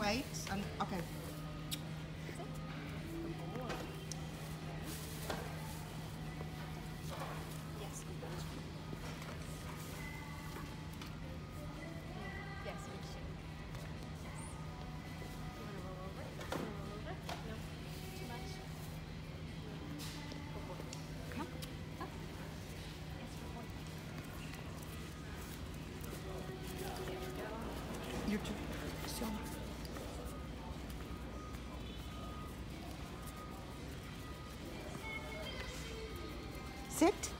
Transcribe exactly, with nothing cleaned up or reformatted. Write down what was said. wait. And okay. Sit.